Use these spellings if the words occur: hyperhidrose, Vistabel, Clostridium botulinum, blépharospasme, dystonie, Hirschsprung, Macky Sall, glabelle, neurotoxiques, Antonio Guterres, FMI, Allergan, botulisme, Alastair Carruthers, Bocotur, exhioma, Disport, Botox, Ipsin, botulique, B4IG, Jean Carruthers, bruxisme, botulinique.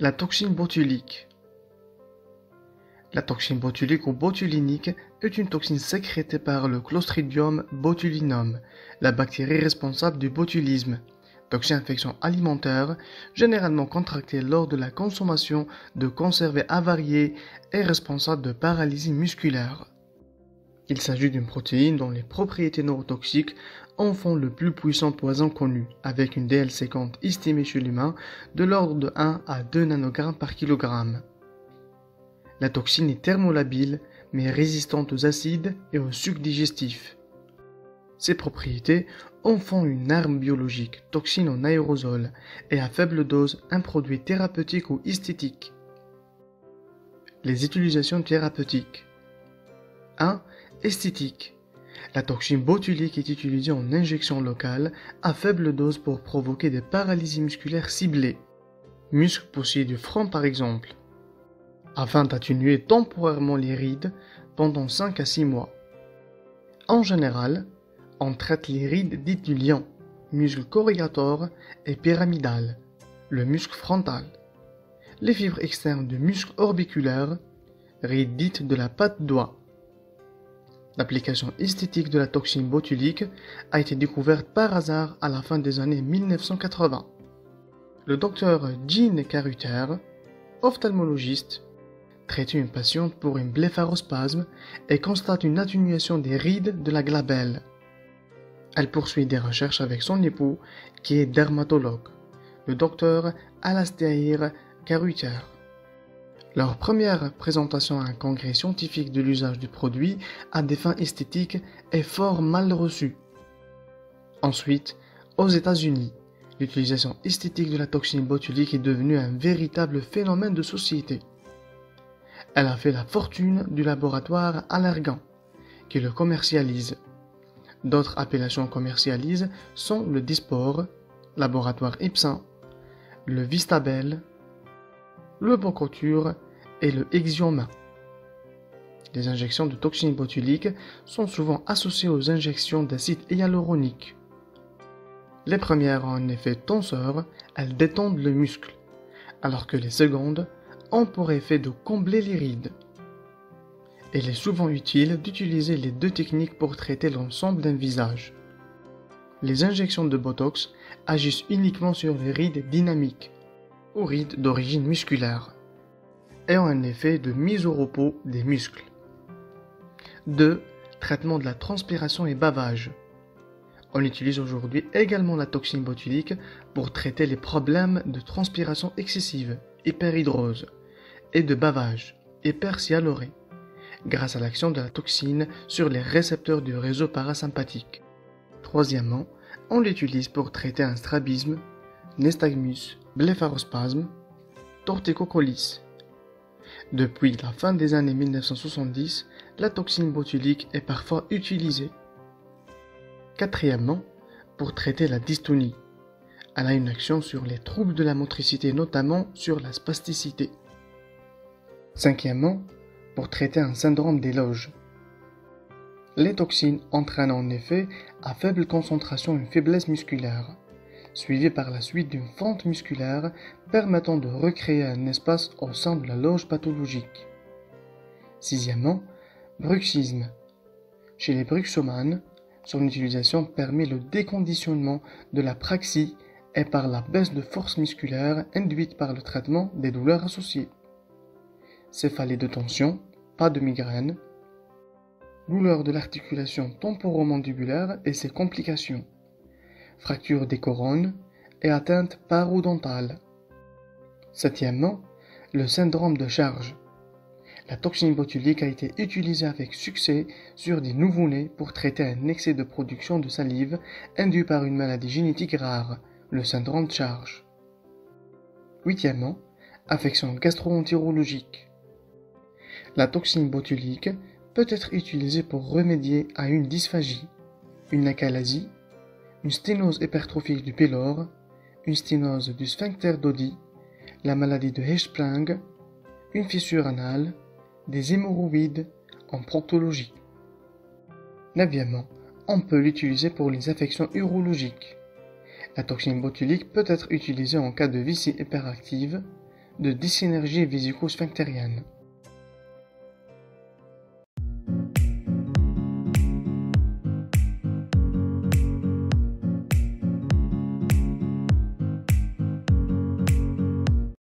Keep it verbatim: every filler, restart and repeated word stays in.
La toxine botulique. La toxine botulique ou botulinique est une toxine sécrétée par le Clostridium botulinum, la bactérie responsable du botulisme, toxine infection alimentaire généralement contractée lors de la consommation de conserves avariées et responsable de paralysie musculaire. Il s'agit d'une protéine dont les propriétés neurotoxiques en font le plus puissant poison connu, avec une D L cinquante estimée chez l'humain de l'ordre de un à deux nanogrammes par kilogramme. La toxine est thermolabile, mais résistante aux acides et aux sucs digestifs. Ses propriétés en font une arme biologique, toxine en aérosol, et à faible dose, un produit thérapeutique ou esthétique. Les utilisations thérapeutiques. un. Esthétique. La toxine botulique est utilisée en injection locale à faible dose pour provoquer des paralysies musculaires ciblées, muscles poussés du front par exemple, afin d'atténuer temporairement les rides pendant cinq à six mois. En général, on traite les rides dites du lion, muscle corrugator et pyramidal, le muscle frontal, les fibres externes du muscle orbiculaire, rides dites de la patte d'oie. L'application esthétique de la toxine botulique a été découverte par hasard à la fin des années mille neuf cent quatre-vingts. Le docteur Jean Carruthers, ophtalmologiste, traite une patiente pour un blépharospasme et constate une atténuation des rides de la glabelle. Elle poursuit des recherches avec son époux, qui est dermatologue, le docteur Alastair Carruthers. Leur première présentation à un congrès scientifique de l'usage du produit à des fins esthétiques est fort mal reçue. Ensuite, aux États-Unis, l'utilisation esthétique de la toxine botulique est devenue un véritable phénomène de société. Elle a fait la fortune du laboratoire Allergan, qui le commercialise. D'autres appellations commercialisées sont le Disport, laboratoire Ipsin, le Vistabel, le Bocotur et le exhioma. Les injections de toxines botuliques sont souvent associées aux injections d'acide hyaluronique. Les premières ont un effet tenseur, elles détendent le muscle, alors que les secondes ont pour effet de combler les rides. Il est souvent utile d'utiliser les deux techniques pour traiter l'ensemble d'un visage. Les injections de Botox agissent uniquement sur les rides dynamiques, aux rides d'origine musculaire, ayant un effet de mise au repos des muscles. deux. Traitement de la transpiration et bavage. On utilise aujourd'hui également la toxine botulique pour traiter les problèmes de transpiration excessive, hyperhidrose, et de bavage, hypersialoré, grâce à l'action de la toxine sur les récepteurs du réseau parasympathique. Troisièmement, on l'utilise pour traiter un strabisme, nystagmus, blépharospasme, torticocolis. Depuis la fin des années mille neuf cent soixante-dix, la toxine botulique est parfois utilisée. Quatrièmement, pour traiter la dystonie. Elle a une action sur les troubles de la motricité, notamment sur la spasticité. Cinquièmement, pour traiter un syndrome d'éloge. Les toxines entraînent en effet à faible concentration une faiblesse musculaire, suivi par la suite d'une fente musculaire permettant de recréer un espace au sein de la loge pathologique. Sixièmement, bruxisme. Chez les bruxomanes, son utilisation permet le déconditionnement de la praxie et par la baisse de force musculaire induite par le traitement des douleurs associées. Céphalée de tension, pas de migraine, douleur de l'articulation temporomandibulaire et ses complications, fracture des couronnes et atteinte parodontale. Septièmement, le syndrome de charge. La toxine botulique a été utilisée avec succès sur des nouveau-nés pour traiter un excès de production de salive induit par une maladie génétique rare, le syndrome de charge. Huitièmement, affection gastro-entérologique. La toxine botulique peut être utilisée pour remédier à une dysphagie, une achalasie, une sténose hypertrophique du pylore, une sténose du sphincter d'Oddi, la maladie de Hirschsprung, une fissure anale, des hémorroïdes en proctologie. Neuvièmement, on peut l'utiliser pour les affections urologiques. La toxine botulique peut être utilisée en cas de vessie hyperactive, de dysénergie vésico-sphinctérienne.